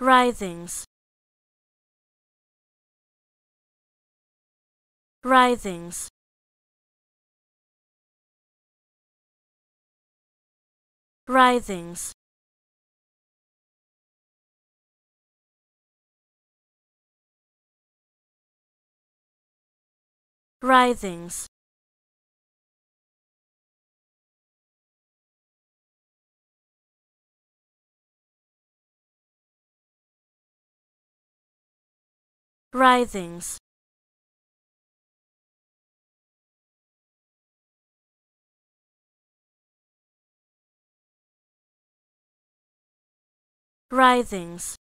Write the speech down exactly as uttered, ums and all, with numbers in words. Writhings, Writhings, Writhings, Writhings, Writhings, Writhings.